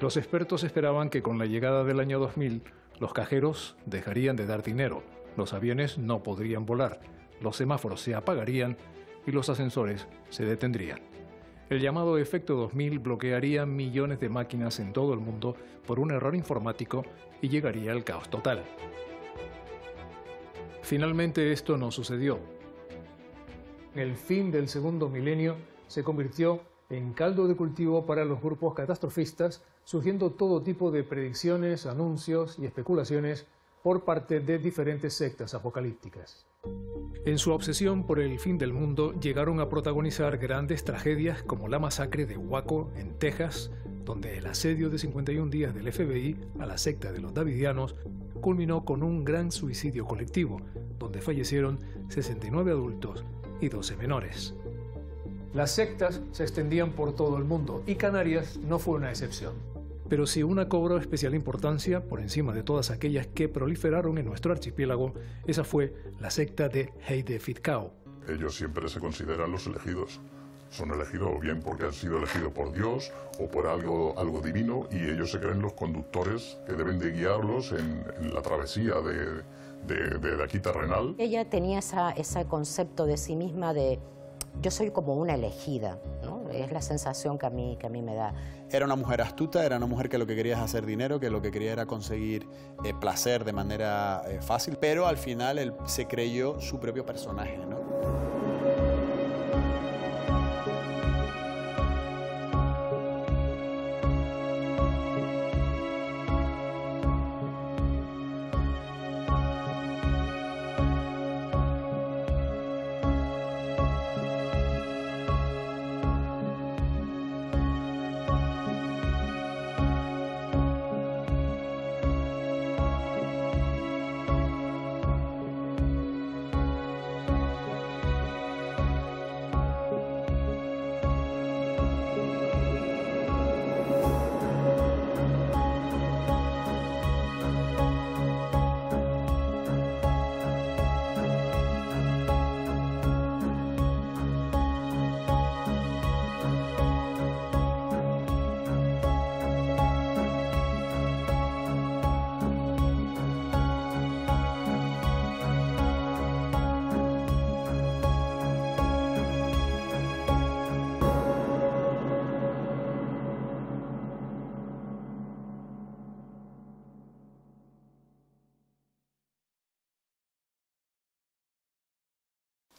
Los expertos esperaban que con la llegada del año 2000 los cajeros dejarían de dar dinero, los aviones no podrían volar, los semáforos se apagarían y los ascensores se detendrían. El llamado Efecto 2000 bloquearía millones de máquinas en todo el mundo por un error informático y llegaría al caos total. Finalmente esto no sucedió. El fin del segundo milenio se convirtió en caldo de cultivo para los grupos catastrofistas, surgiendo todo tipo de predicciones, anuncios y especulaciones por parte de diferentes sectas apocalípticas. En su obsesión por el fin del mundo llegaron a protagonizar grandes tragedias como la masacre de Waco en Texas, donde el asedio de 51 días del FBI a la secta de los Davidianos culminó con un gran suicidio colectivo, donde fallecieron 69 adultos y 12 menores. Las sectas se extendían por todo el mundo y Canarias no fue una excepción. Pero si una cobró especial importancia por encima de todas aquellas que proliferaron en nuestro archipiélago, esa fue la secta de Heide Fittkau. Ellos siempre se consideran los elegidos. Son elegidos o bien porque han sido elegidos por Dios o por algo divino, y ellos se creen los conductores que deben de guiarlos en la travesía de aquí terrenal. Ella tenía ese concepto de sí misma de... yo soy como una elegida, ¿no? Es la sensación que a mí me da. Era una mujer astuta, era una mujer que lo que quería es hacer dinero, que lo que quería era conseguir placer de manera fácil, pero al final él se creyó su propio personaje, ¿no?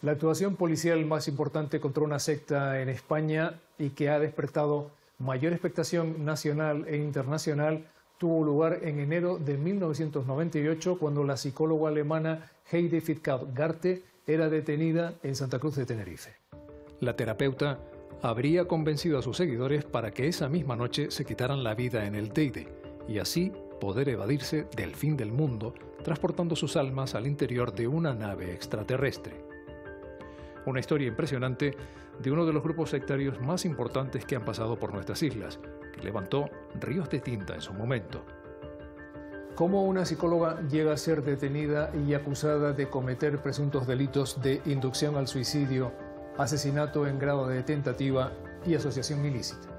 La actuación policial más importante contra una secta en España y que ha despertado mayor expectación nacional e internacional tuvo lugar en enero de 1998, cuando la psicóloga alemana Heide Fittkau-Garte era detenida en Santa Cruz de Tenerife. La terapeuta habría convencido a sus seguidores para que esa misma noche se quitaran la vida en el Teide y así poder evadirse del fin del mundo, transportando sus almas al interior de una nave extraterrestre. Una historia impresionante de uno de los grupos sectarios más importantes que han pasado por nuestras islas, que levantó ríos de tinta en su momento. ¿Cómo una psicóloga llega a ser detenida y acusada de cometer presuntos delitos de inducción al suicidio, asesinato en grado de tentativa y asociación ilícita?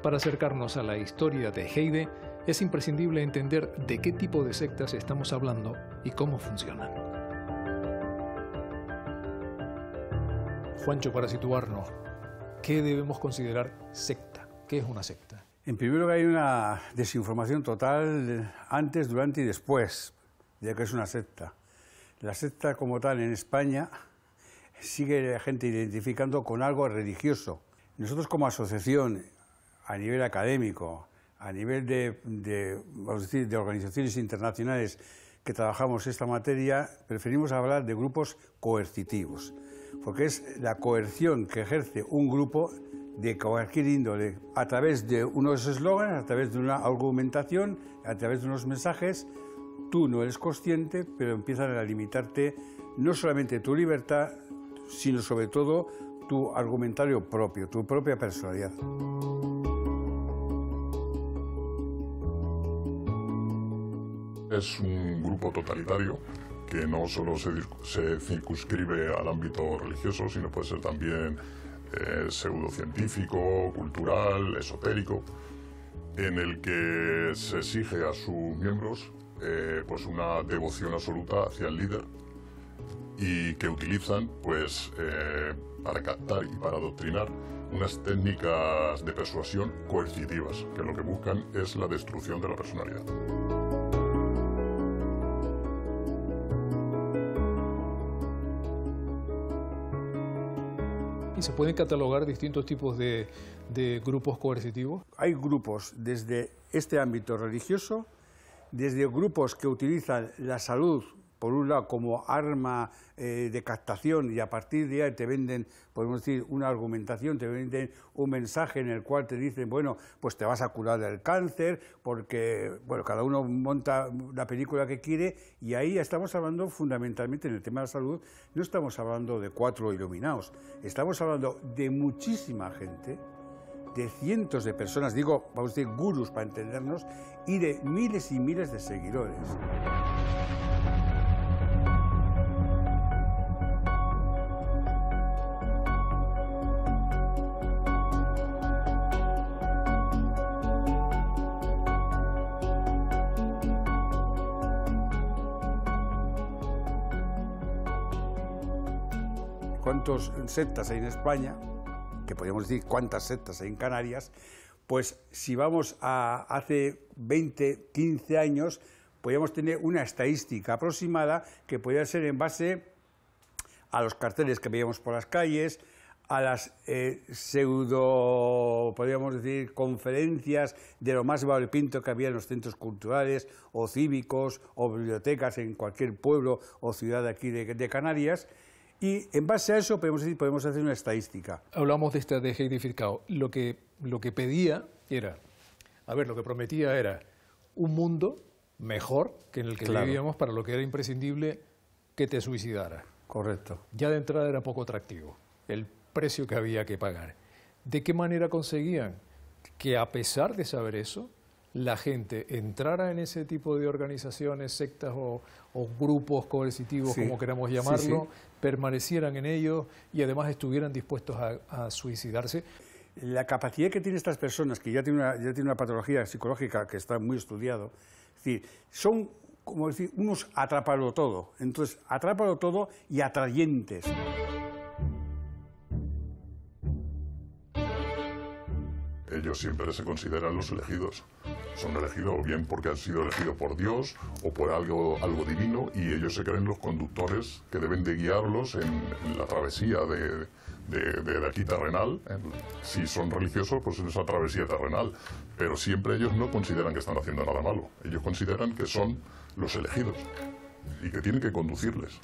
Para acercarnos a la historia de Heide, es imprescindible entender de qué tipo de sectas estamos hablando y cómo funcionan. Juancho, para situarnos, ¿qué debemos considerar secta? ¿Qué es una secta? En primer lugar, hay una desinformación total antes, durante y después de que es una secta. La secta como tal en España sigue la gente identificando con algo religioso. Nosotros como asociación, a nivel académico, a nivel de organizaciones internacionales que trabajamos esta materia, preferimos hablar de grupos coercitivos, porque es la coerción que ejerce un grupo de cualquier índole, a través de unos eslóganes, a través de una argumentación, a través de unos mensajes. Tú no eres consciente, pero empiezan a limitarte no solamente tu libertad, sino sobre todo tu argumentario propio, tu propia personalidad. Es un grupo totalitario que no solo se circunscribe al ámbito religioso, sino puede ser también pseudocientífico, cultural, esotérico. en el que se exige a sus miembros pues una devoción absoluta hacia el líder y que utilizan pues para captar y para adoctrinar unas técnicas de persuasión coercitivas que lo que buscan es la destrucción de la personalidad. Y se pueden catalogar distintos tipos de grupos coercitivos. Hay grupos desde este ámbito religioso, desde grupos que utilizan la salud, por un lado, como arma de captación, y a partir de ahí te venden, podemos decir, una argumentación, te venden un mensaje en el cual te dicen, bueno, pues te vas a curar del cáncer, porque, bueno, cada uno monta la película que quiere, y ahí estamos hablando fundamentalmente en el tema de la salud, no estamos hablando de 4 iluminados, estamos hablando de muchísima gente, de cientos de personas, digo, vamos a decir, gurús para entendernos, y de miles y miles de seguidores. ¿Cuántas sectas hay en España? Que podríamos decir cuántas sectas hay en Canarias. Pues si vamos a hace 20, 15 años, podríamos tener una estadística aproximada que podría ser en base a los carteles que veíamos por las calles, a las pseudo, podríamos decir, conferencias de lo más variopinto que había en los centros culturales o cívicos o bibliotecas en cualquier pueblo o ciudad aquí de Canarias. Y en base a eso podemos hacer una estadística. Hablamos de esta de Heide Fittkau. Lo que pedía era, a ver, lo que prometía era un mundo mejor que en el que vivíamos, para lo que era imprescindible que te suicidaras. Correcto. Ya de entrada era poco atractivo el precio que había que pagar. ¿De qué manera conseguían que, a pesar de saber eso, la gente entrara en ese tipo de organizaciones, sectas o grupos coercitivos, sí, como queramos llamarlo, sí, sí, permanecieran en ellos y además estuvieran dispuestos a suicidarse? La capacidad que tienen estas personas, que ya tienen una patología psicológica que está muy estudiado, es decir, son, como decir, unos atrápalo todo, entonces atrápalo todo y atrayentes. Ellos siempre se consideran los elegidos. Son elegidos bien porque han sido elegidos por Dios o por algo divino, y ellos se creen los conductores que deben de guiarlos en la travesía de aquí terrenal. Si son religiosos, pues en esa travesía terrenal. Pero siempre ellos no consideran que están haciendo nada malo. Ellos consideran que son los elegidos y que tienen que conducirles.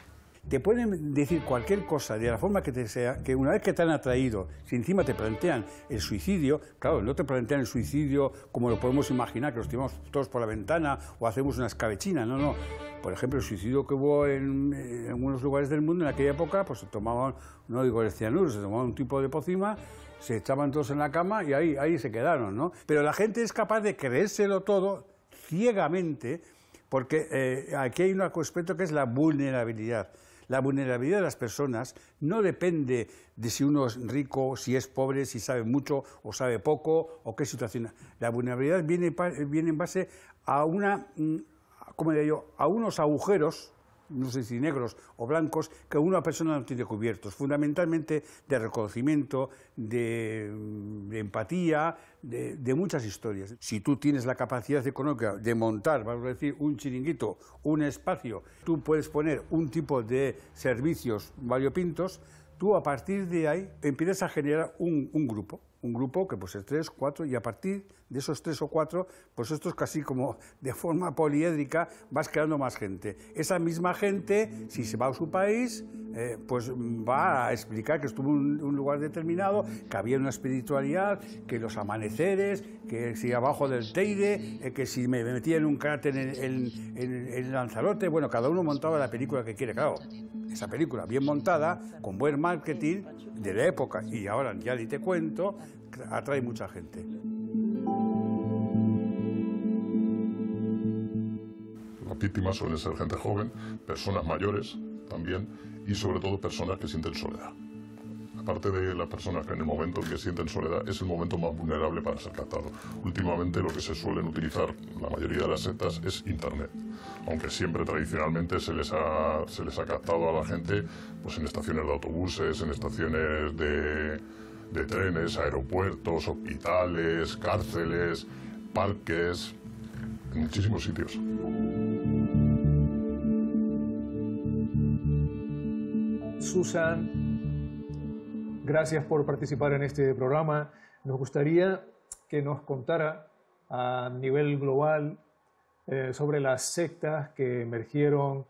Te pueden decir cualquier cosa, de la forma que te sea, que una vez que te han atraído, si encima te plantean el suicidio, claro, no te plantean el suicidio como lo podemos imaginar, que los tiramos todos por la ventana o hacemos una escabechina, no, no. Por ejemplo, el suicidio que hubo en algunos lugares del mundo en aquella época, pues se tomaban, no digo el cianuro, se tomaban un tipo de pócima, se echaban todos en la cama y ahí se quedaron, ¿no? Pero la gente es capaz de creérselo todo ciegamente, porque aquí hay un aspecto que es la vulnerabilidad. La vulnerabilidad de las personas no depende de si uno es rico, si es pobre, si sabe mucho o sabe poco, o qué situación. La vulnerabilidad viene en base a una, ¿cómo diría yo?, a unos agujeros, no sé si negros o blancos, que una persona no tiene cubiertos, fundamentalmente de reconocimiento, de empatía, de muchas historias. Si tú tienes la capacidad económica de montar, vamos a decir, un chiringuito, un espacio, tú puedes poner un tipo de servicios variopintos, tú a partir de ahí empiezas a generar un grupo que pues es 3, 4, y a partir de esos 3 o 4, pues esto es casi como de forma poliédrica, vas creando más gente. Esa misma gente, si se va a su país, pues va a explicar que estuvo en un lugar determinado, que había una espiritualidad, que los amaneceres, que si abajo del Teide, que si me metía en un cráter en Lanzarote, bueno, cada uno montaba la película que quiere, claro. Esa película bien montada, con buen marketing, de la época, y ahora ya ni te cuento, atrae mucha gente. Las víctimas suelen ser gente joven, personas mayores también, y sobre todo personas que sienten soledad. parte de las personas que en el momento que sienten soledad es el momento más vulnerable para ser captado. Últimamente lo que se suelen utilizar la mayoría de las sectas es Internet, aunque siempre tradicionalmente se les ha captado a la gente pues en estaciones de autobuses, en estaciones de trenes, aeropuertos, hospitales, cárceles, parques, en muchísimos sitios. Susan, gracias por participar en este programa. Nos gustaría que nos contara a nivel global sobre las sectas que emergieron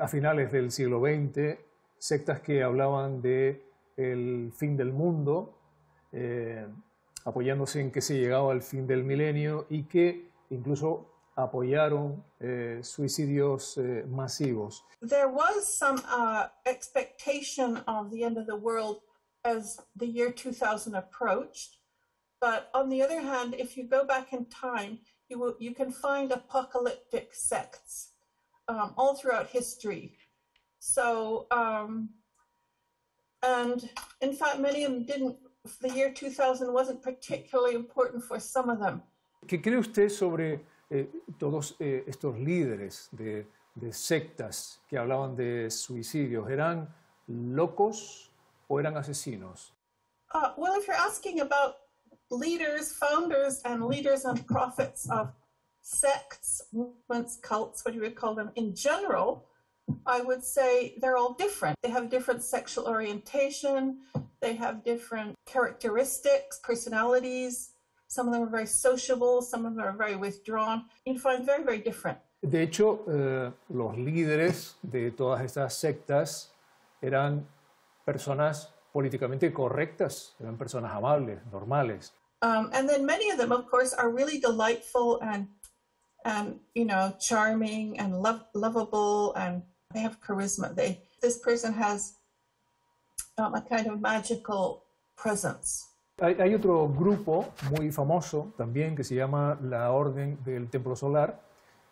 a finales del siglo XX, sectas que hablaban de el fin del mundo, apoyándose en que se llegaba al fin del milenio y que incluso apoyaron suicidios masivos. There was some expectation of the end of the world as the year 2000 approached, but on the other hand, if you go back in time, you can find apocalyptic sects all throughout history. So, and in fact, many of them didn't. The year 2000 wasn't particularly important for some of them. ¿Qué cree usted sobre todos estos líderes de sectas que hablaban de suicidios? ¿Eran locos o eran asesinos? Well, if you're asking about leaders, founders, and leaders and prophets of sects, movements, cults, what do we call them, in general, I would say they're all different. They have different sexual orientation, they have different characteristics, personalities. Some of them are very sociable, some of them are very withdrawn. You find very, very different. De hecho, los líderes de todas estas sectas eran personas políticamente correctas, eran personas amables, normales. And then many of them, of course, are really delightful and you know, charming and lovable, and they have charisma. This person has a kind of magical presence. Hay otro grupo muy famoso también que se llama la Orden del Templo Solar.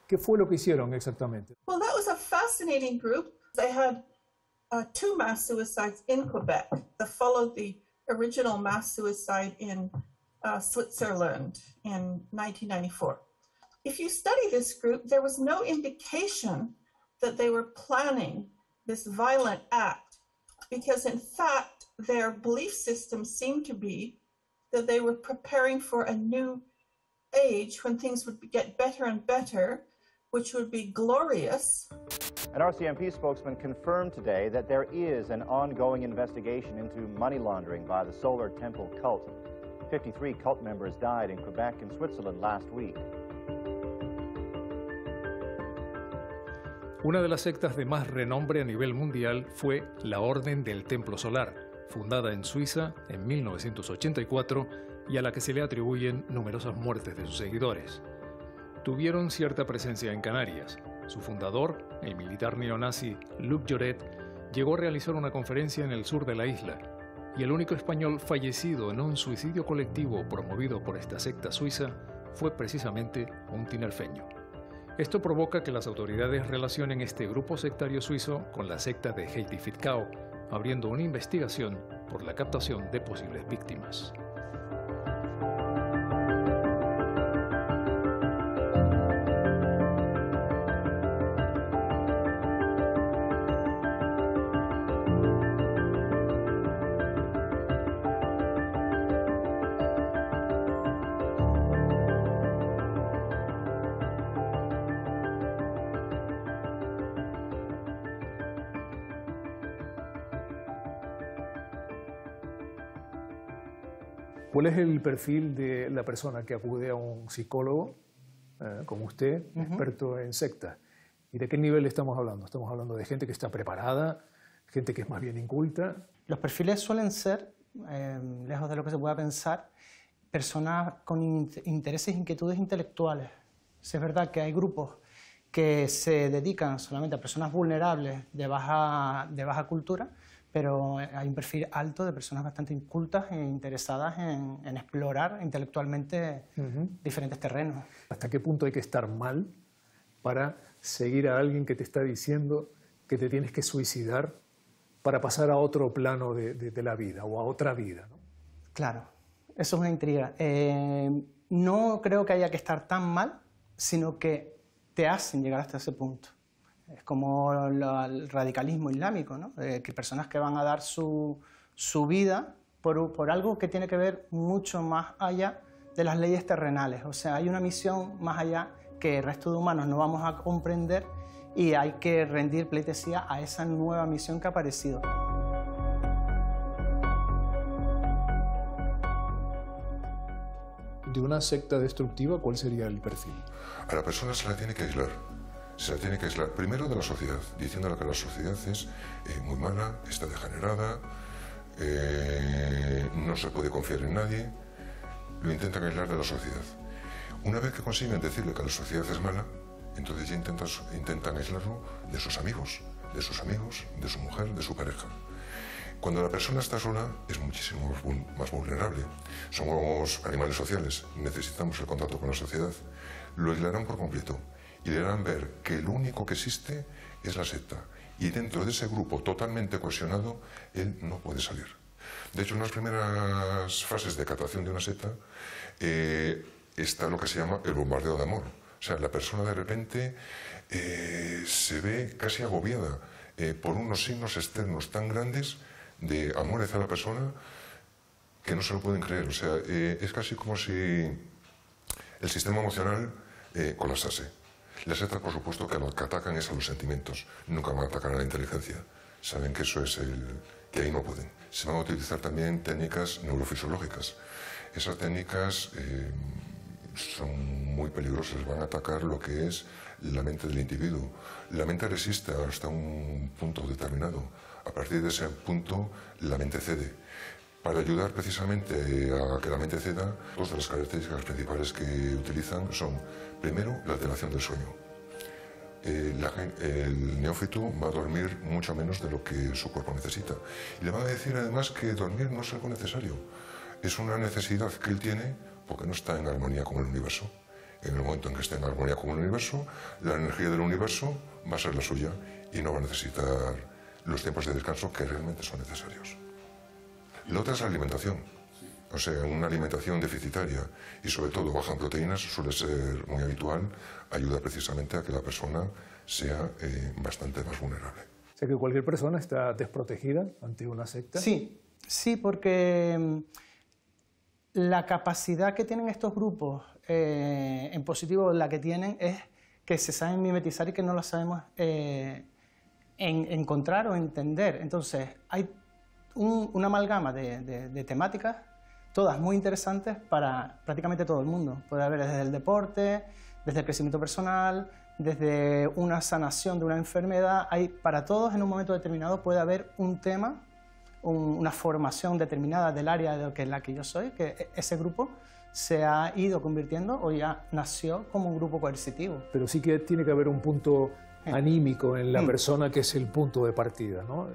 ¿Qué fue lo que hicieron exactamente? Well, that was a fascinating group. They had two mass suicides in Quebec that followed the original mass suicide in Switzerland in 1994. If you study this group, there was no indication that they were planning this violent act, because in fact, their belief system seemed to be that they were preparing for a new age when things would get better and better, which would be glorious. An RCMP spokesman confirmed today that there is an ongoing investigation into money laundering by the Solar Temple cult. 53 cult members died in Quebec and Switzerland last week. Una de las sectas de más renombre a nivel mundial fue la Orden del Templo Solar, fundada en Suiza en 1984 y a la que se le atribuyen numerosas muertes de sus seguidores. Tuvieron cierta presencia en Canarias. Su fundador, el militar neonazi Luc Joret, llegó a realizar una conferencia en el sur de la isla, y el único español fallecido en un suicidio colectivo promovido por esta secta suiza fue precisamente un tinerfeño. Esto provoca que las autoridades relacionen este grupo sectario suizo con la secta de Heide Fittkau, abriendo una investigación por la captación de posibles víctimas. ¿Cuál es el perfil de la persona que acude a un psicólogo como usted, experto en sectas? ¿Y de qué nivel estamos hablando? ¿Estamos hablando de gente que está preparada, gente que es más bien inculta? Los perfiles suelen ser, lejos de lo que se pueda pensar, personas con intereses e inquietudes intelectuales. Es verdad que hay grupos que se dedican solamente a personas vulnerables de baja cultura, pero hay un perfil alto de personas bastante incultas e interesadas en explorar intelectualmente diferentes terrenos. ¿Hasta qué punto hay que estar mal para seguir a alguien que te está diciendo que te tienes que suicidar para pasar a otro plano de la vida o a otra vida, ¿no? Claro, eso es una intriga. No creo que haya que estar tan mal, sino que te hacen llegar hasta ese punto. Es como el radicalismo islámico, ¿no? Que personas que van a dar su vida por algo que tiene que ver mucho más allá de las leyes terrenales. O sea, hay una misión más allá que el resto de humanos no vamos a comprender y hay que rendir pleitesía a esa nueva misión que ha aparecido. De una secta destructiva, ¿cuál sería el perfil? A la persona se la tiene que aislar. Se la tiene que aislar primero de la sociedad, diciéndole que la sociedad es muy mala, está degenerada, no se puede confiar en nadie. Lo intentan aislar de la sociedad. Una vez que consiguen decirle que la sociedad es mala, entonces ya intentan aislarlo de sus amigos, de su mujer, de su pareja. Cuando la persona está sola es muchísimo más vulnerable. Somos animales sociales, necesitamos el contacto con la sociedad. Lo aislarán por completo y le harán ver que lo único que existe es la secta. Y dentro de ese grupo totalmente cohesionado, él no puede salir. De hecho, en las primeras fases de captación de una secta está lo que se llama el bombardeo de amor. O sea, la persona de repente se ve casi agobiada por unos signos externos tan grandes de amor hacia la persona que no se lo pueden creer. O sea, es casi como si el sistema emocional colapsase. Las sectas, por supuesto, que lo que atacan es a los sentimientos, nunca van a atacar a la inteligencia. Saben que eso es que ahí no pueden. Se van a utilizar también técnicas neurofisiológicas. Esas técnicas son muy peligrosas, van a atacar lo que es la mente del individuo. La mente resiste hasta un punto determinado. A partir de ese punto, la mente cede. Para ayudar precisamente a que la mente ceda, dos de las características principales que utilizan son, primero, la alteración del sueño. El neófito va a dormir mucho menos de lo que su cuerpo necesita. Y le van a decir además que dormir no es algo necesario. Es una necesidad que él tiene porque no está en armonía con el universo. En el momento en que esté en armonía con el universo, la energía del universo va a ser la suya y no va a necesitar los tiempos de descanso que realmente son necesarios. La otra es la alimentación, o sea, una alimentación deficitaria y sobre todo baja en proteínas suele ser muy habitual, ayuda precisamente a que la persona sea bastante más vulnerable. O sea, que cualquier persona está desprotegida ante una secta. Sí, sí, porque la capacidad que tienen estos grupos, en positivo la que tienen, es que se saben mimetizar y que no la sabemos encontrar o entender. Entonces, hay una amalgama de temáticas, todas muy interesantes para prácticamente todo el mundo. Puede haber desde el deporte, desde el crecimiento personal, desde una sanación de una enfermedad. Hay para todos, en un momento determinado puede haber un tema, una formación determinada del área en la que yo soy, que ese grupo se ha ido convirtiendo o ya nació como un grupo coercitivo. Pero sí que tiene que haber un punto anímico en la persona que es el punto de partida, ¿no?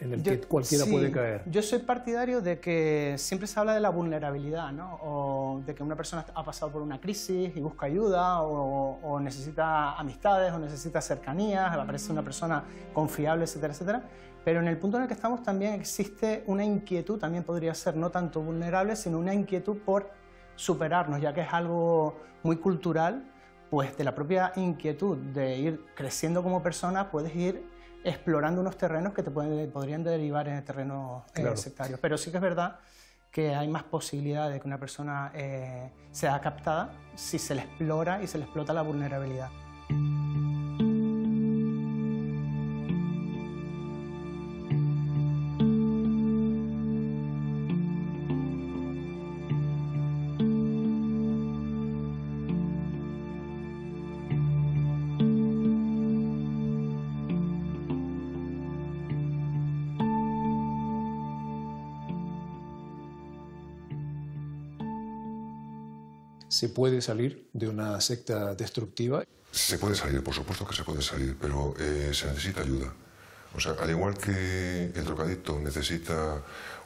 En el que cualquiera puede caer. Yo soy partidario de que siempre se habla de la vulnerabilidad, ¿no? O de que una persona ha pasado por una crisis y busca ayuda, o necesita amistades, o necesita cercanías, aparece una persona confiable, etcétera, etcétera. Pero en el punto en el que estamos también existe una inquietud, también podría ser no tanto vulnerable, sino una inquietud por superarnos, ya que es algo muy cultural. Pues de la propia inquietud de ir creciendo como persona puedes ir explorando unos terrenos que te podrían derivar en terrenos sectarios. Pero sí que es verdad que hay más posibilidad de que una persona sea captada si se le explora y se le explota la vulnerabilidad. ¿Se puede salir de una secta destructiva? Se puede salir, por supuesto que se puede salir, pero se necesita ayuda. O sea, al igual que el drogadicto necesita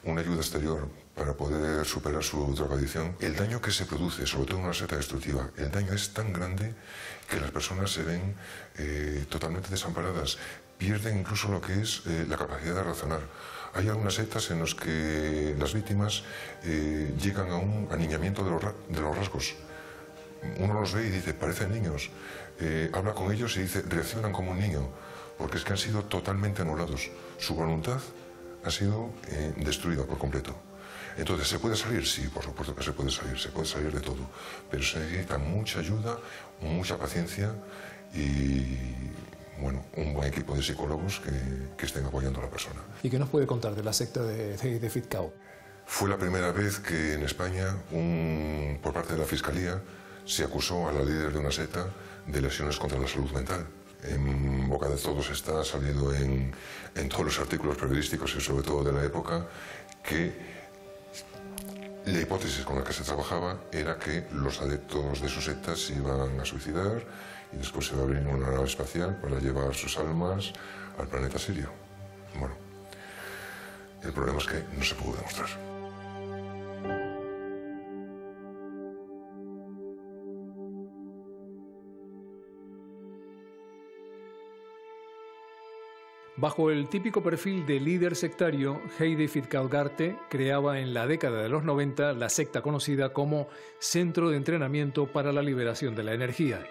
una ayuda exterior para poder superar su drogadicción, el daño que se produce, sobre todo en una secta destructiva, el daño es tan grande que las personas se ven totalmente desamparadas. pierden incluso lo que es la capacidad de razonar. Hay algunas sectas en las que las víctimas llegan a un aniñamiento de los rasgos. Uno los ve y dice, parecen niños. Habla con ellos y dice, reaccionan como un niño, porque es que han sido totalmente anulados. Su voluntad ha sido destruida por completo. Entonces, ¿se puede salir? Sí, por supuesto que se puede salir de todo. Pero se necesita mucha ayuda, mucha paciencia y, bueno, un buen equipo de psicólogos que estén apoyando a la persona. ¿Y qué nos puede contar de la secta de Fittkau? Fue la primera vez que en España, por parte de la Fiscalía, se acusó a la líder de una secta de lesiones contra la salud mental. En boca de todos está, salido en todos los artículos periodísticos y sobre todo de la época, que la hipótesis con la que se trabajaba era que los adeptos de sus sectas se iban a suicidar y después se iba a abrir una nave espacial para llevar sus almas al planeta Sirio. Bueno, el problema es que no se pudo demostrar. Bajo el típico perfil de líder sectario, Heide Fittkau-Garte creaba en la década de los 90 la secta conocida como Centro de Entrenamiento para la Liberación de la Energía.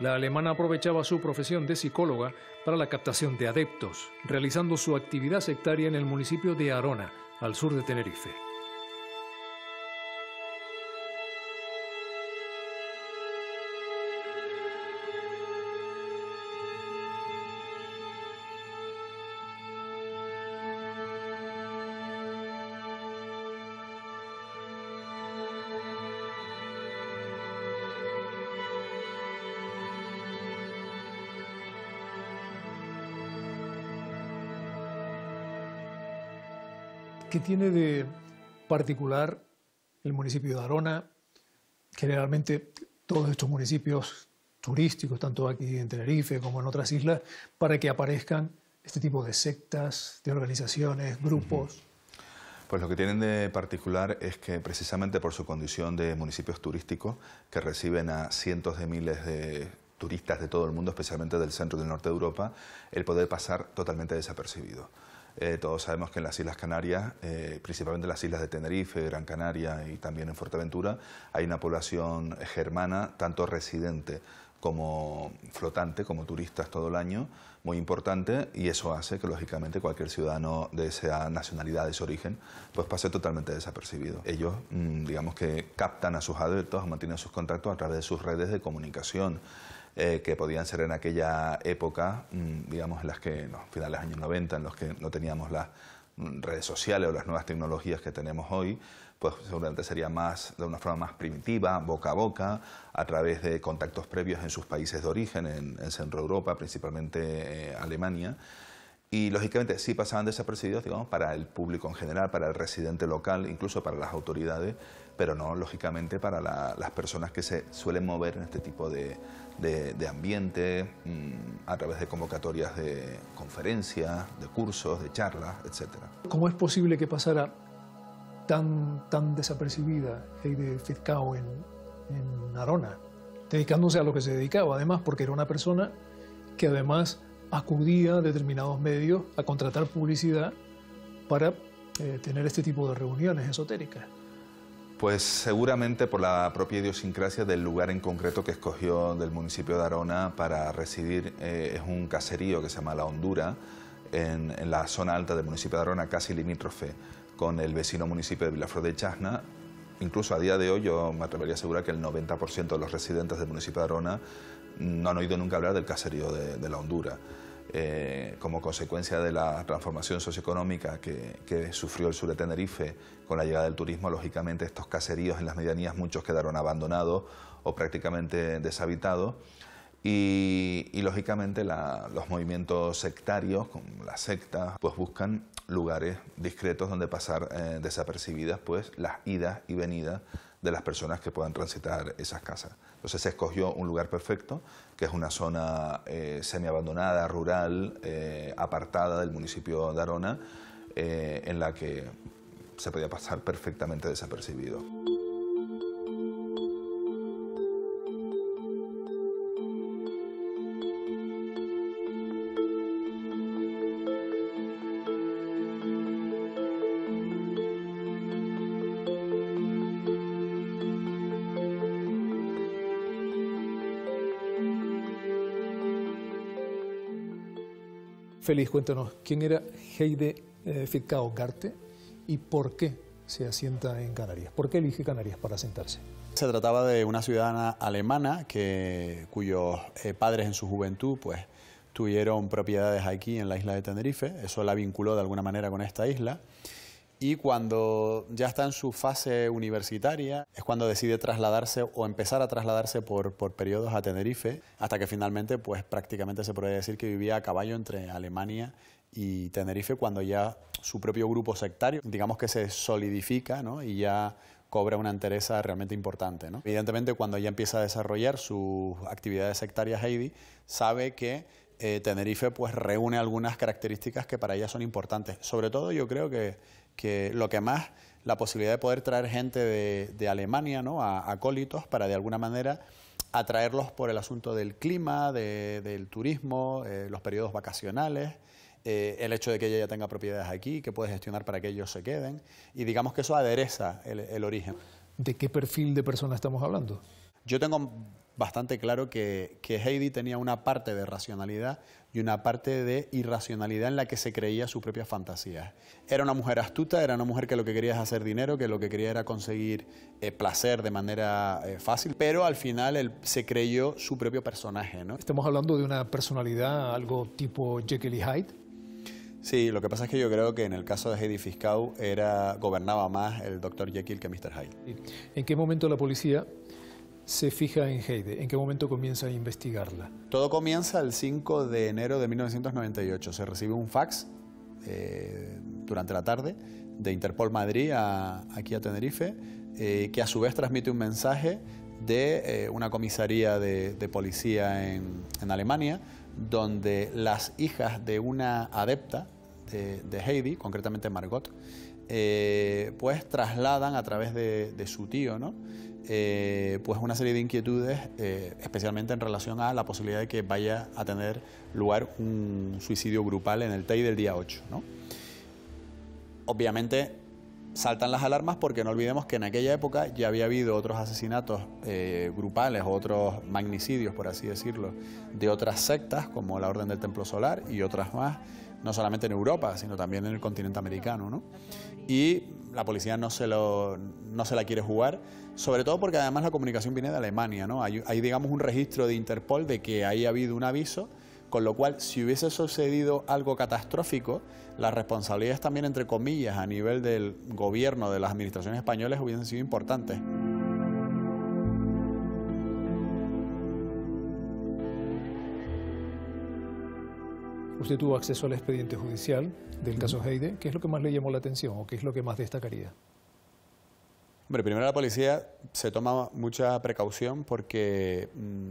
La alemana aprovechaba su profesión de psicóloga para la captación de adeptos, realizando su actividad sectaria en el municipio de Arona, al sur de Tenerife. ¿Qué tiene de particular el municipio de Arona? Generalmente todos estos municipios turísticos, tanto aquí en Tenerife como en otras islas, para que aparezcan este tipo de sectas, de organizaciones, grupos. Pues lo que tienen de particular es que precisamente por su condición de municipios turísticos que reciben a cientos de miles de turistas de todo el mundo, especialmente del centro y del norte de Europa, el poder pasar totalmente desapercibido. Todos sabemos que en las Islas Canarias, principalmente en las islas de Tenerife, Gran Canaria y también en Fuerteventura, hay una población germana, tanto residente como flotante, como turistas todo el año, muy importante, y eso hace que lógicamente cualquier ciudadano de esa nacionalidad, de ese origen, pues pase totalmente desapercibido. Ellos, digamos que captan a sus adeptos, mantienen sus contactos a través de sus redes de comunicación, que podían ser en aquella época, digamos, en las que, no, finales de los años 90, en los que no teníamos las redes sociales o las nuevas tecnologías que tenemos hoy, pues seguramente sería más, de una forma más primitiva, boca a boca, a través de contactos previos en sus países de origen, en Centro Europa, principalmente Alemania. Y lógicamente sí pasaban desapercibidos, digamos, para el público en general, para el residente local, incluso para las autoridades, pero no, lógicamente, para las personas que se suelen mover en este tipo de ambiente, a través de convocatorias de conferencias, de cursos, de charlas, etc. ¿Cómo es posible que pasara tan desapercibida Heide Fittkau en Arona, dedicándose a lo que se dedicaba, además, porque era una persona que además acudía a determinados medios a contratar publicidad para tener este tipo de reuniones esotéricas? Pues seguramente por la propia idiosincrasia del lugar en concreto que escogió del municipio de Arona para residir. Es un caserío que se llama La Hondura, en la zona alta del municipio de Arona, casi limítrofe con el vecino municipio de Vilaflor de Chasna. Incluso a día de hoy yo me atrevería a asegurar que el 90% de los residentes del municipio de Arona no han oído nunca hablar del caserío de La Hondura. Como consecuencia de la transformación socioeconómica que sufrió el sur de Tenerife con la llegada del turismo, lógicamente estos caseríos en las medianías muchos quedaron abandonados o prácticamente deshabitados. Y lógicamente los movimientos sectarios, como las sectas, pues buscan lugares discretos donde pasar desapercibidas pues las idas y venidas de las personas que puedan transitar esas casas. Entonces se escogió un lugar perfecto, que es una zona semiabandonada, rural, apartada del municipio de Arona, en la que se podía pasar perfectamente desapercibido. Feliz, cuéntanos, ¿quién era Heide Fittkau-Garte y por qué se asienta en Canarias? ¿Por qué elige Canarias para asentarse? Se trataba de una ciudadana alemana cuyos padres en su juventud pues tuvieron propiedades aquí en la isla de Tenerife. Eso la vinculó de alguna manera con esta isla. Y cuando ya está en su fase universitaria es cuando decide trasladarse o empezar a trasladarse por periodos a Tenerife, hasta que finalmente pues prácticamente se puede decir que vivía a caballo entre Alemania y Tenerife, cuando ya su propio grupo sectario, digamos que se solidifica, ¿no?, y ya cobra una entereza realmente importante, ¿no? Evidentemente, cuando ya empieza a desarrollar sus actividades sectarias, Heidi sabe que Tenerife pues reúne algunas características que para ella son importantes. Sobre todo yo creo que lo que más, la posibilidad de poder traer gente de Alemania, ¿no?, a acólitos, para de alguna manera atraerlos por el asunto del clima, del turismo, los periodos vacacionales, el hecho de que ella ya tenga propiedades aquí, que puede gestionar para que ellos se queden, y digamos que eso adereza el origen. ¿De qué perfil de persona estamos hablando? Yo tengo bastante claro que Heidi tenía una parte de racionalidad y una parte de irracionalidad en la que se creía sus propias fantasías. Era una mujer astuta, era una mujer que lo que quería es hacer dinero, que lo que quería era conseguir placer de manera fácil, pero al final él se creyó su propio personaje, ¿no? ¿Estamos hablando de una personalidad algo tipo Jekyll y Hyde? Sí, lo que pasa es que yo creo que en el caso de Heidi Fittkau gobernaba más el Dr. Jekyll que Mr. Hyde. ¿En qué momento la policía se fija en Heide? ¿En qué momento comienza a investigarla? Todo comienza el 5 de enero de 1998. Se recibe un fax durante la tarde de Interpol Madrid aquí a Tenerife, que a su vez transmite un mensaje de una comisaría de policía en Alemania, donde las hijas de una adepta de Heidi, concretamente Margot, pues trasladan a través de su tío, ¿no?, pues una serie de inquietudes, especialmente en relación a la posibilidad de que vaya a tener lugar un suicidio grupal en el Tei del día 8, ¿no? Obviamente saltan las alarmas, porque no olvidemos que en aquella época ya había habido otros asesinatos grupales, otros magnicidios, por así decirlo, de otras sectas como la Orden del Templo Solar y otras más, no solamente en Europa, sino también en el continente americano, ¿no? Y la policía no se la quiere jugar, sobre todo porque además la comunicación viene de Alemania, ¿no? Hay digamos un registro de Interpol de que ahí ha habido un aviso, con lo cual si hubiese sucedido algo catastrófico, las responsabilidades también, entre comillas, a nivel del gobierno, de las administraciones españolas, hubiesen sido importantes. Usted tuvo acceso al expediente judicial del caso Heide. ¿Qué es lo que más le llamó la atención o qué es lo que más destacaría? Hombre, primero la policía se toma mucha precaución, porque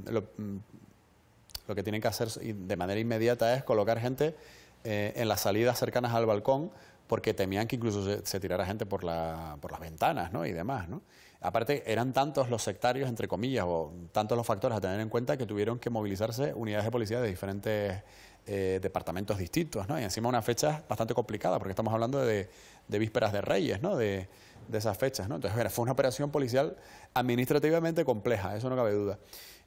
lo que tienen que hacer de manera inmediata es colocar gente en las salidas cercanas al balcón, porque temían que incluso se tirara gente por las ventanas, ¿no?, y demás, ¿no? Aparte, eran tantos los sectarios, entre comillas, o tantos los factores a tener en cuenta, que tuvieron que movilizarse unidades de policía de diferentes departamentos distintos, ¿no? Y encima una fecha bastante complicada, porque estamos hablando de vísperas de Reyes, ¿no?, de esas fechas, ¿no? Entonces, fue una operación policial administrativamente compleja, eso no cabe duda.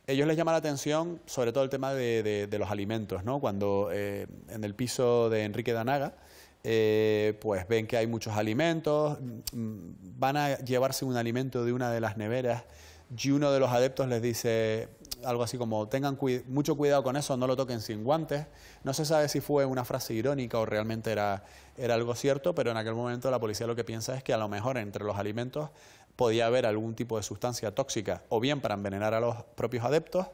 Ellos les llama la atención sobre todo el tema de los alimentos, ¿no? Cuando en el piso de Enrique Danaga pues ven que hay muchos alimentos, van a llevarse un alimento de una de las neveras y uno de los adeptos les dice algo así como: tengan mucho cuidado con eso, no lo toquen sin guantes. No se sabe si fue una frase irónica o realmente era algo cierto, pero en aquel momento la policía lo que piensa es que a lo mejor entre los alimentos podía haber algún tipo de sustancia tóxica, o bien para envenenar a los propios adeptos,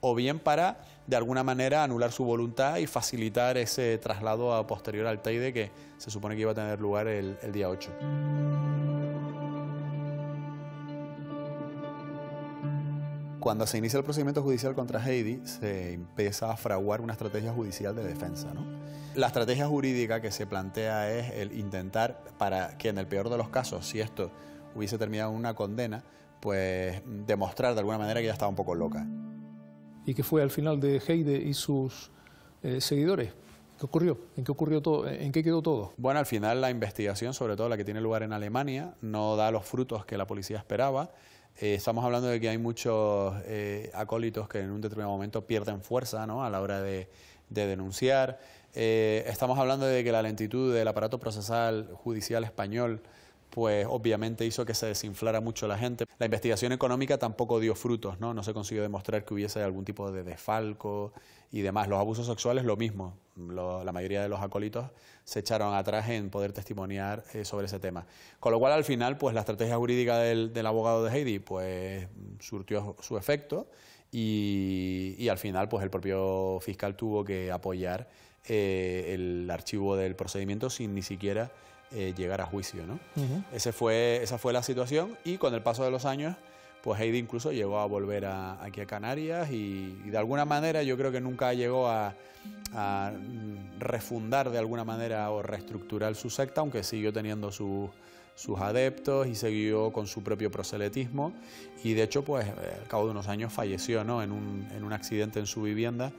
o bien para de alguna manera anular su voluntad y facilitar ese traslado a posterior al Teide, que se supone que iba a tener lugar el día 8. Cuando se inicia el procedimiento judicial contra Heidi, se empieza a fraguar una estrategia judicial de defensa, ¿no? La estrategia jurídica que se plantea es el intentar, para que en el peor de los casos, si esto hubiese terminado en una condena, pues demostrar de alguna manera que ella estaba un poco loca. ¿Y qué fue al final de Heide y sus seguidores? ¿Qué ocurrió? ¿En qué quedó todo? Bueno, al final la investigación, sobre todo la que tiene lugar en Alemania, no da los frutos que la policía esperaba. Estamos hablando de que hay muchos acólitos que en un determinado momento pierden fuerza, ¿no?, a la hora de denunciar. Estamos hablando de que la lentitud del aparato procesal judicial español pues obviamente hizo que se desinflara mucho la gente. La investigación económica tampoco dio frutos, ¿no? No se consiguió demostrar que hubiese algún tipo de desfalco y demás. Los abusos sexuales lo mismo. La mayoría de los acólitos se echaron atrás en poder testimoniar sobre ese tema. Con lo cual, al final, pues la estrategia jurídica del abogado de Heidi pues surtió su efecto y al final pues el propio fiscal tuvo que apoyar el archivo del procedimiento sin ni siquiera llegar a juicio, ¿no? Esa fue la situación, y con el paso de los años pues Heidi incluso llegó a volver aquí a Canarias y de alguna manera yo creo que nunca llegó a refundar de alguna manera o reestructurar su secta, aunque siguió teniendo sus adeptos y siguió con su propio proselitismo, y de hecho pues al cabo de unos años falleció, ¿no? en un accidente en su vivienda,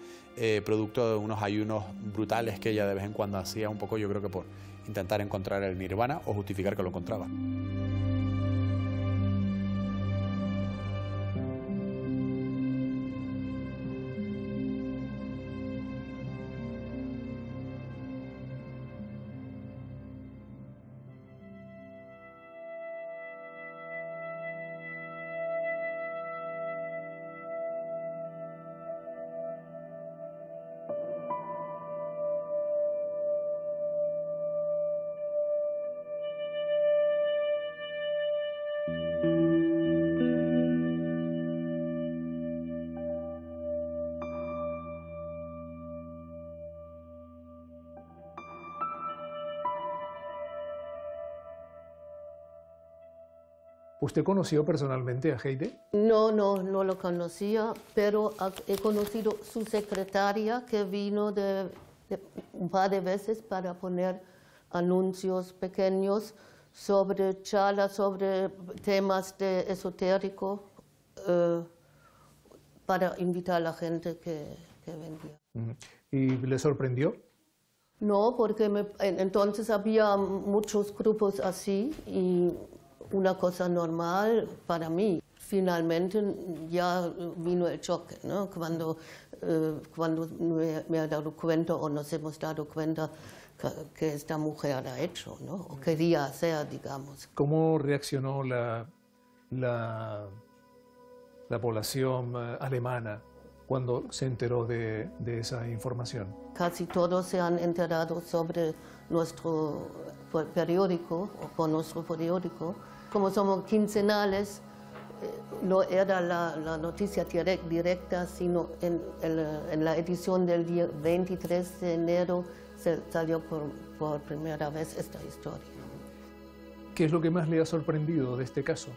producto de unos ayunos brutales que ella de vez en cuando hacía, un poco yo creo que por intentar encontrar el nirvana o justificar que lo encontraba. ¿Usted conoció personalmente a Heide? No lo conocía, pero he conocido su secretaria, que vino de un par de veces para poner anuncios pequeños sobre charlas, sobre temas de esotérico, para invitar a la gente que vendía. ¿Y le sorprendió? No, porque entonces había muchos grupos así y una cosa normal para mí. Finalmente ya vino el choque, ¿no? Cuando me he dado cuenta, o nos hemos dado cuenta, que esta mujer ha hecho, ¿no? O quería hacer, digamos. ¿Cómo reaccionó la población alemana cuando se enteró de esa información? Casi todos se han enterado sobre nuestro periódico, o por nuestro periódico. Como somos quincenales, no era la noticia directa, sino en la edición del día 23 de enero se salió por primera vez esta historia. ¿Qué es lo que más le ha sorprendido de este caso?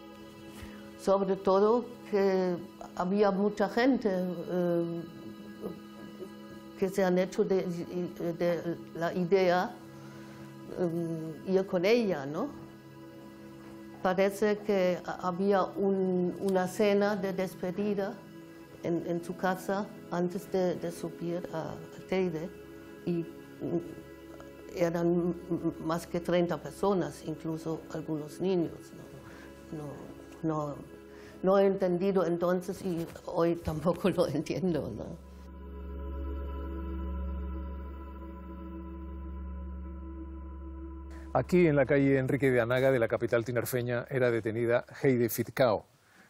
Sobre todo que había mucha gente que se han hecho de la idea ir con ella, ¿no? Parece que había una cena de despedida en su casa antes de subir a Teide, y eran más que 30 personas, incluso algunos niños, ¿no? No he entendido entonces, y hoy tampoco lo entiendo, ¿no? Aquí, en la calle Enrique de Anaga de la capital tinerfeña, era detenida Heide Fittkau.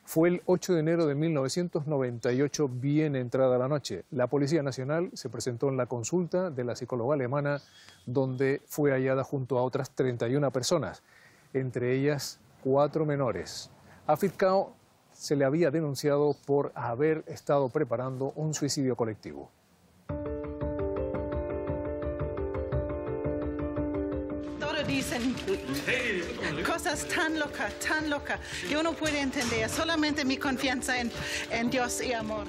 Fue el 8 de enero de 1998, bien entrada la noche. La Policía Nacional se presentó en la consulta de la psicóloga alemana, donde fue hallada junto a otras 31 personas, entre ellas 4 menores. A Fittkau se le había denunciado por haber estado preparando un suicidio colectivo. Dicen cosas tan locas, yo no puedo entender, solamente mi confianza en Dios y amor.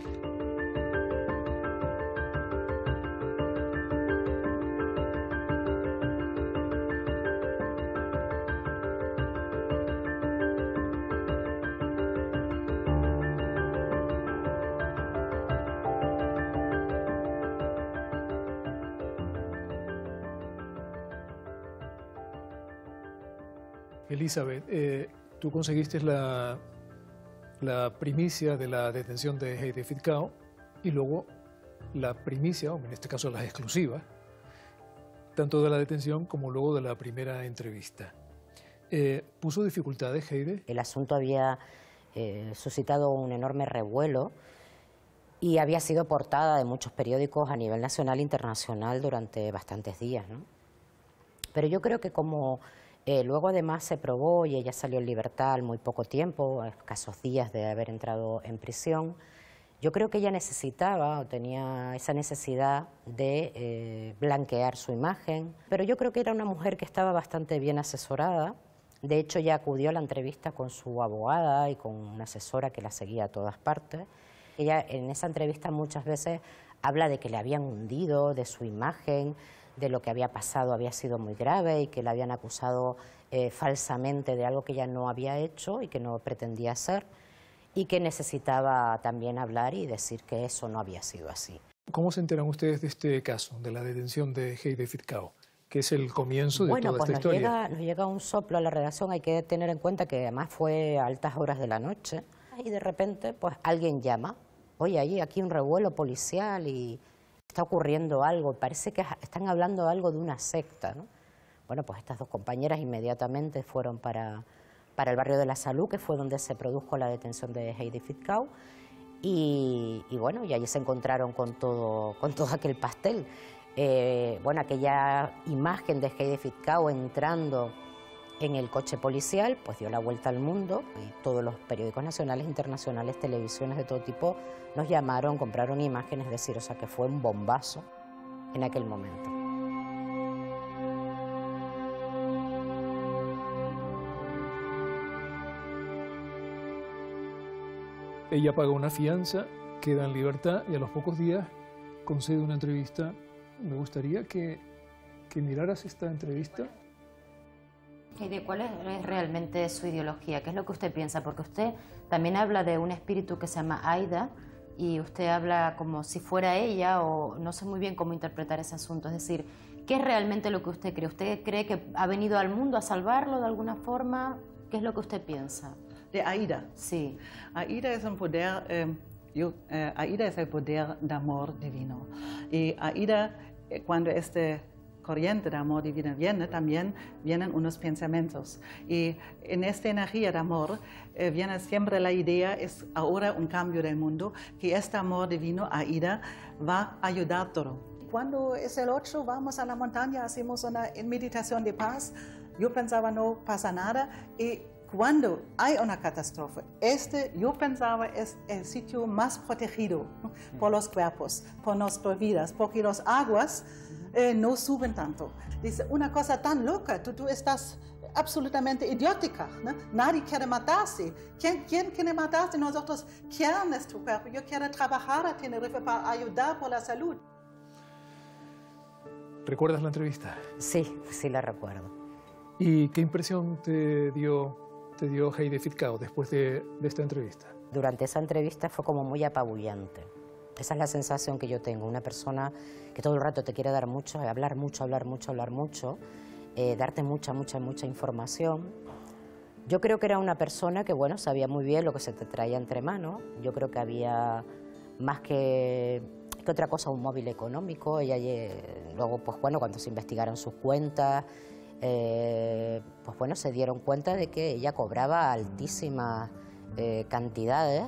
Elizabeth, tú conseguiste la primicia de la detención de Heide Fittkau y luego la primicia, o en este caso las exclusivas, tanto de la detención como luego de la primera entrevista. ¿Puso dificultades, Heide? El asunto había suscitado un enorme revuelo y había sido portada de muchos periódicos a nivel nacional e internacional durante bastantes días, ¿no? Pero yo creo que como luego además se probó y ella salió en libertad al muy poco tiempo, a escasos días de haber entrado en prisión, yo creo que ella necesitaba o tenía esa necesidad de blanquear su imagen, pero yo creo que era una mujer que estaba bastante bien asesorada. De hecho, ya acudió a la entrevista con su abogada y con una asesora que la seguía a todas partes. Ella en esa entrevista muchas veces habla de que le habían hundido, de su imagen, de lo que había pasado había sido muy grave y que la habían acusado falsamente de algo que ella no había hecho y que no pretendía hacer, y que necesitaba también hablar y decir que eso no había sido así. ¿Cómo se enteran ustedes de este caso, de la detención de Heide Fittkau, que es el comienzo de toda esta historia? Bueno, pues nos llega un soplo a la redacción. Hay que tener en cuenta que además fue a altas horas de la noche, y de repente pues alguien llama, oye, hay aquí un revuelo policial y está ocurriendo algo, parece que están hablando algo de una secta, ¿no? Bueno, pues estas dos compañeras inmediatamente fueron para el barrio de la Salud, que fue donde se produjo la detención de Heide Fittkau, y bueno, y allí se encontraron con todo aquel pastel. Bueno, aquella imagen de Heide Fittkau entrando en el coche policial, pues dio la vuelta al mundo, y todos los periódicos nacionales, internacionales, televisiones de todo tipo, nos llamaron, compraron imágenes, es decir, o sea que fue un bombazo en aquel momento. Ella paga una fianza, queda en libertad y a los pocos días concede una entrevista. Me gustaría que miraras esta entrevista. Heide, ¿cuál es realmente su ideología? ¿Qué es lo que usted piensa? Porque usted también habla de un espíritu que se llama Aida y usted habla como si fuera ella, o no sé muy bien cómo interpretar ese asunto. Es decir, ¿qué es realmente lo que usted cree? ¿Usted cree que ha venido al mundo a salvarlo de alguna forma? ¿Qué es lo que usted piensa? De Aida. Sí. Aida es un poder, Aida es el poder de amor divino. Y Aida, cuando este corriente de amor divino viene, también vienen unos pensamientos. Y en esta energía de amor viene siempre la idea, es ahora un cambio del mundo, que este amor divino, Aida, va a ayudar todo. Cuando es el 8, vamos a la montaña, hacemos una meditación de paz. Yo pensaba, no pasa nada. Y cuando hay una catástrofe, yo pensaba, es el sitio más protegido por los cuerpos, por nuestras vidas, porque las aguas no suben tanto. Dice, una cosa tan loca, tú estás absolutamente idiótica, ¿no? Nadie quiere matarse. ¿Quién quiere matarse? Nosotros queremos nuestro cuerpo. Yo quiero trabajar a Tenerife para ayudar por la salud. ¿Recuerdas la entrevista? Sí, sí la recuerdo. ¿Y qué impresión te dio Heide Fittkau después de esta entrevista? Durante esa entrevista fue como muy apabullante. Esa es la sensación que yo tengo, una persona que todo el rato te quiere dar mucho, hablar mucho, darte mucha información. Yo creo que era una persona que, bueno, sabía muy bien lo que se te traía entre manos. Yo creo que había más que otra cosa un móvil económico. Ella luego, pues bueno, cuando se investigaron sus cuentas, pues bueno, se dieron cuenta de que ella cobraba altísimas cantidades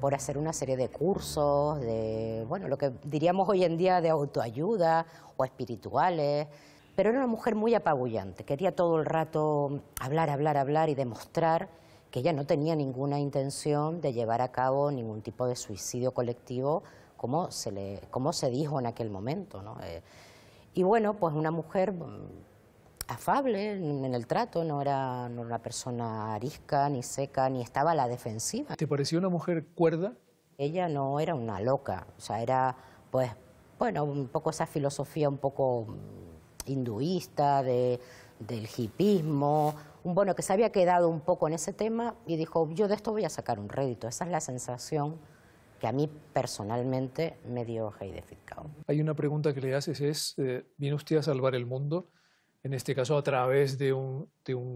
por hacer una serie de cursos, de, bueno, lo que diríamos hoy en día de autoayuda o espirituales, pero era una mujer muy apabullante, quería todo el rato hablar y demostrar que ella no tenía ninguna intención de llevar a cabo ningún tipo de suicidio colectivo, como se dijo en aquel momento, ¿no? Y bueno, pues una mujer afable en el trato, no era una persona arisca, ni seca, ni estaba a la defensiva. ¿Te pareció una mujer cuerda? Ella no era una loca, o sea, era, pues, bueno, un poco esa filosofía un poco hinduista, del hipismo, bueno, que se había quedado un poco en ese tema y dijo, yo de esto voy a sacar un rédito. Esa es la sensación que a mí personalmente me dio Heide Fittkau. Hay una pregunta que le haces, es, ¿viene usted a salvar el mundo? En este caso a través de un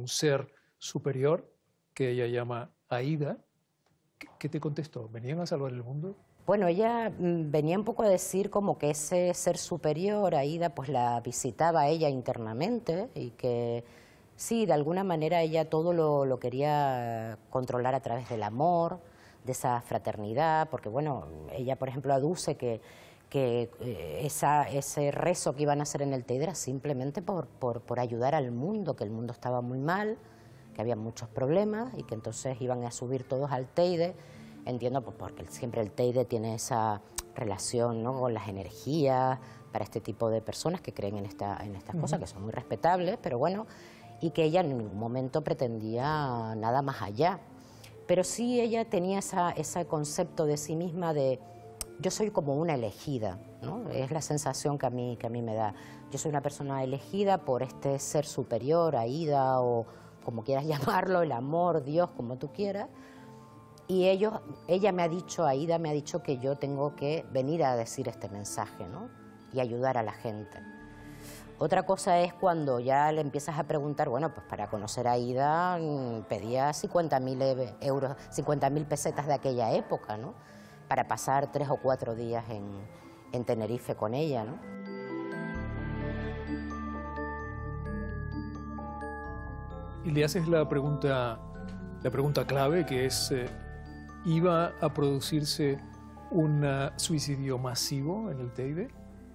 ser superior que ella llama Aida. ¿Qué te contestó? ¿Venían a salvar el mundo? Bueno, ella venía un poco a decir como que ese ser superior, Aida, pues la visitaba ella internamente y que sí, de alguna manera ella todo lo quería controlar a través del amor, de esa fraternidad, porque bueno, ella por ejemplo aduce que ese rezo que iban a hacer en el Teide era simplemente por ayudar al mundo, que el mundo estaba muy mal, que había muchos problemas y que entonces iban a subir todos al Teide. Entiendo, pues, porque siempre el Teide tiene esa relación, ¿no?, con las energías para este tipo de personas que creen en estas cosas, que son muy respetables, pero bueno, y que ella en ningún momento pretendía nada más allá. Pero sí ella tenía ese concepto de sí misma de yo soy como una elegida, ¿no? Es la sensación que a mí me da. Yo soy una persona elegida por este ser superior, Aida, o como quieras llamarlo, el amor, Dios, como tú quieras. Y ella me ha dicho, Aida me ha dicho que yo tengo que venir a decir este mensaje, ¿no?, y ayudar a la gente. Otra cosa es cuando ya le empiezas a preguntar, bueno, pues para conocer a Aida pedía 50.000 euros, 50.000 pesetas de aquella época, ¿no?, para pasar 3 o 4 días en Tenerife con ella, ¿no? Y le haces la pregunta clave, que es... ¿iba a producirse un suicidio masivo en el Teide?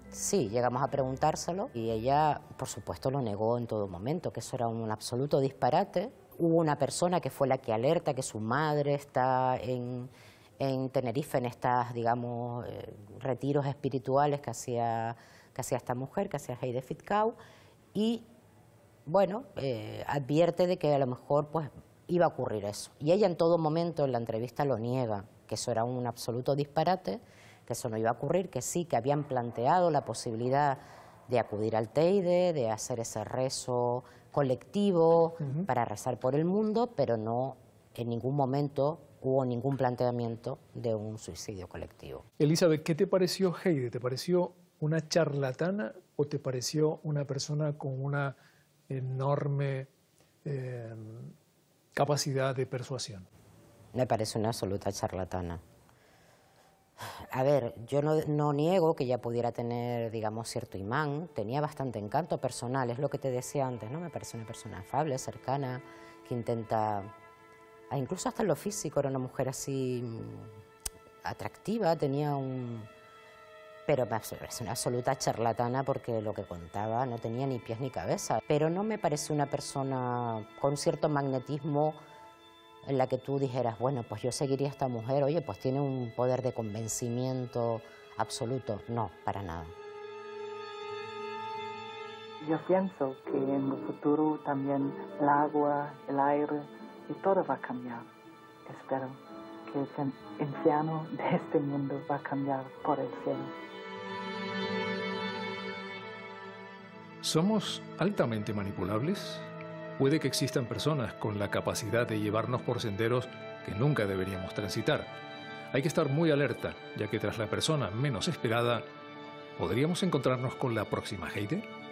Sí, llegamos a preguntárselo y ella, por supuesto, lo negó en todo momento, que eso era un absoluto disparate. Hubo una persona que fue la que alerta que su madre está en Tenerife, en estas, digamos, retiros espirituales que hacía esta mujer, que hacía Heide Fittkau, y, bueno, advierte de que a lo mejor, pues, iba a ocurrir eso. Y ella en todo momento en la entrevista lo niega, que eso era un absoluto disparate, que eso no iba a ocurrir, que sí, que habían planteado la posibilidad de acudir al Teide, de hacer ese rezo colectivo para rezar por el mundo, pero no en ningún momento hubo ningún planteamiento de un suicidio colectivo. Elizabeth, ¿qué te pareció Heide? ¿Te pareció una charlatana o te pareció una persona con una enorme... capacidad de persuasión? Me parece una absoluta charlatana. A ver, yo no niego que ella pudiera tener, digamos, cierto imán, tenía bastante encanto personal, es lo que te decía antes, ¿no? Me parece una persona afable, cercana, que intenta... Incluso hasta en lo físico era una mujer así atractiva, tenía un... Pero me parece una absoluta charlatana porque lo que contaba no tenía ni pies ni cabeza. Pero no me parece una persona con cierto magnetismo en la que tú dijeras, bueno, pues yo seguiría a esta mujer, oye, pues tiene un poder de convencimiento absoluto. No, para nada. Yo pienso que en el futuro también el agua, el aire y todo va a cambiar. Espero que el anciano de este mundo va a cambiar por el cielo. ¿Somos altamente manipulables? Puede que existan personas con la capacidad de llevarnos por senderos que nunca deberíamos transitar. Hay que estar muy alerta, ya que tras la persona menos esperada, ¿podríamos encontrarnos con la próxima Heide?